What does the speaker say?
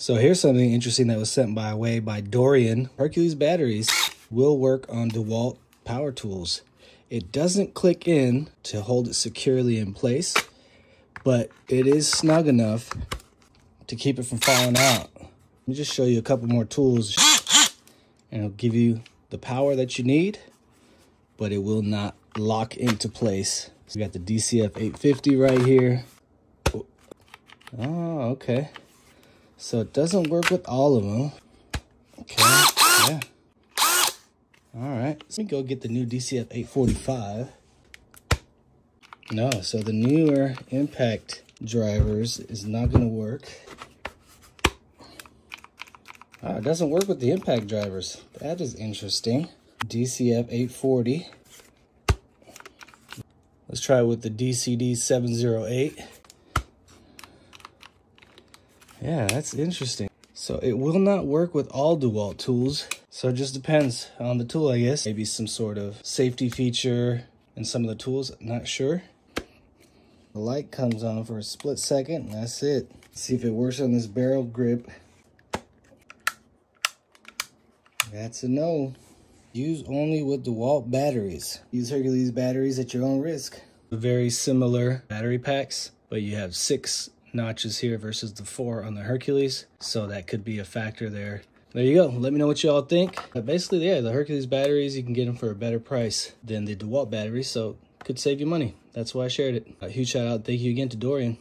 So here's something interesting that was sent by Dorian. Hercules batteries will work on DeWalt power tools. It doesn't click in to hold it securely in place, but it is snug enough to keep it from falling out. Let me just show you a couple more tools and it'll give you the power that you need, but it will not lock into place. So we got the DCF850 right here. Oh, okay. So it doesn't work with all of them. Okay, yeah. All right, let me go get the new DCF845. No, so the newer impact drivers is not gonna work. Oh, it doesn't work with the impact drivers. That is interesting. DCF840. Let's try it with the DCD708. Yeah, that's interesting. So it will not work with all DeWalt tools. So it just depends on the tool, I guess. Maybe some sort of safety feature in some of the tools, I'm not sure. The light comes on for a split second, and that's it. Let's see if it works on this barrel grip. That's a no. Use only with DeWalt batteries. Use Hercules batteries at your own risk. Very similar battery packs, but you have 6 notches here versus the 4 on the Hercules, so that could be a factor there. There you go. Let me know what y'all think. But basically, yeah, the Hercules batteries, you can get them for a better price than the DeWalt batteries, so could save you money. That's why I shared it. A huge shout out. Thank you again to Dorian.